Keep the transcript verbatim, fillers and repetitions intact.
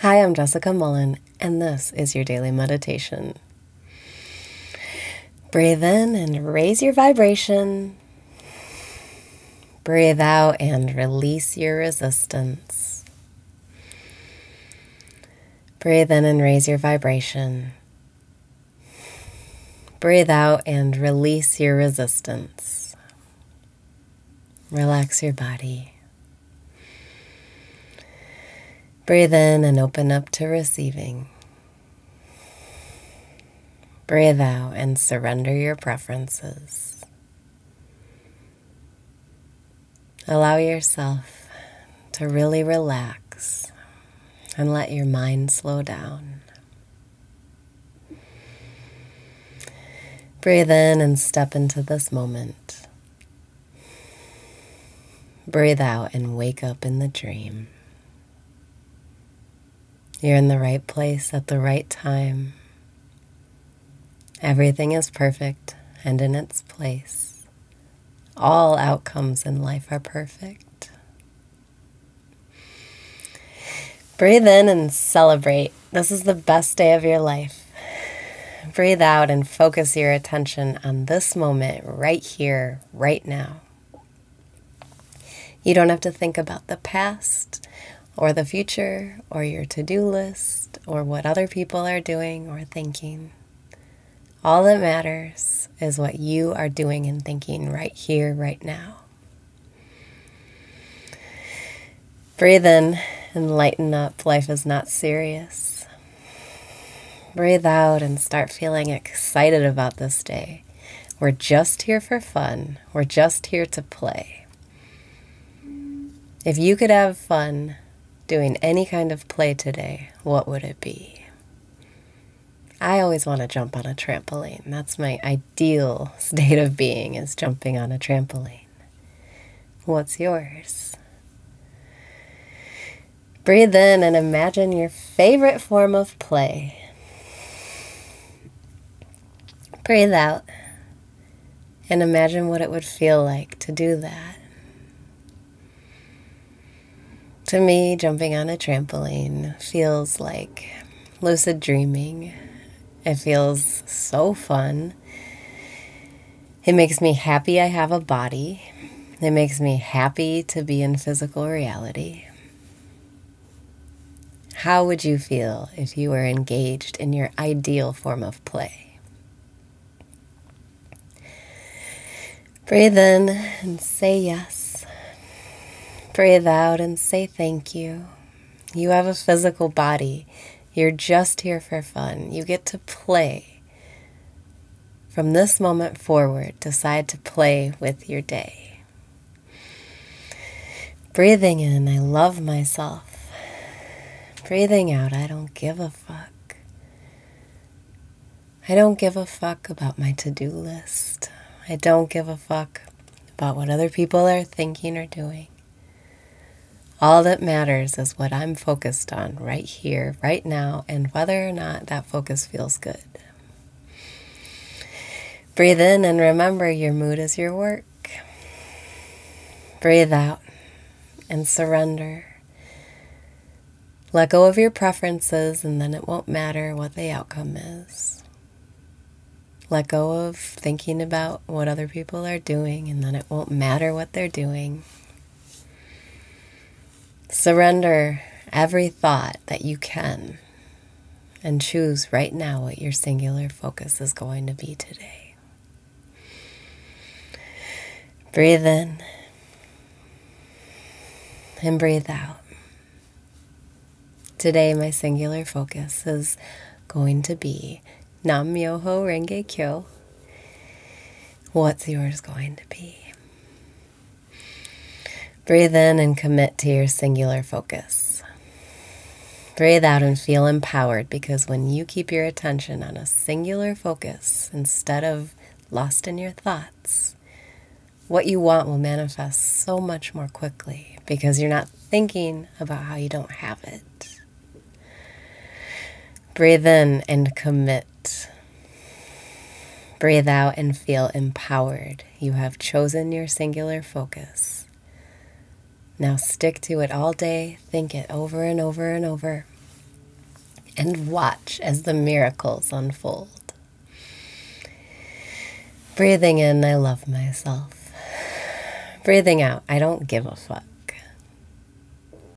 Hi, I'm Jessica Mullen, and this is your daily meditation. Breathe in and raise your vibration. Breathe out and release your resistance. Breathe in and raise your vibration. Breathe out and release your resistance. Relax your body. Breathe in and open up to receiving. Breathe out and surrender your preferences. Allow yourself to really relax and let your mind slow down. Breathe in and step into this moment. Breathe out and wake up in the dream. You're in the right place at the right time. Everything is perfect and in its place. All outcomes in life are perfect. Breathe in and celebrate. This is the best day of your life. Breathe out and focus your attention on this moment right here, right now. You don't have to think about the past or the future, or your to-do list, or what other people are doing or thinking. All that matters is what you are doing and thinking right here, right now. Breathe in and lighten up. Life is not serious. Breathe out and start feeling excited about this day. We're just here for fun. We're just here to play. If you could have fun doing any kind of play today, what would it be? I always want to jump on a trampoline. That's my ideal state of being, is jumping on a trampoline. What's yours? Breathe in and imagine your favorite form of play. Breathe out and imagine what it would feel like to do that. To me, jumping on a trampoline feels like lucid dreaming. It feels so fun. It makes me happy I have a body. It makes me happy to be in physical reality. How would you feel if you were engaged in your ideal form of play? Breathe in and say yes. Breathe out and say thank you. You have a physical body. You're just here for fun. You get to play. From this moment forward, decide to play with your day. Breathing in, I love myself. Breathing out, I don't give a fuck. I don't give a fuck about my to-do list. I don't give a fuck about what other people are thinking or doing. All that matters is what I'm focused on right here, right now, and whether or not that focus feels good. Breathe in and remember your mood is your work. Breathe out and surrender. Let go of your preferences, and then it won't matter what the outcome is. Let go of thinking about what other people are doing, and then it won't matter what they're doing. Surrender every thought that you can and choose right now what your singular focus is going to be today. Breathe in and breathe out. Today, my singular focus is going to be Nam Myoho Renge Kyo. What's yours going to be? Breathe in and commit to your singular focus. Breathe out and feel empowered, because when you keep your attention on a singular focus instead of lost in your thoughts, what you want will manifest so much more quickly because you're not thinking about how you don't have it. Breathe in and commit. Breathe out and feel empowered. You have chosen your singular focus. Now stick to it all day. Think it over and over and over. and watch as the miracles unfold. Breathing in, I love myself. Breathing out, I don't give a fuck.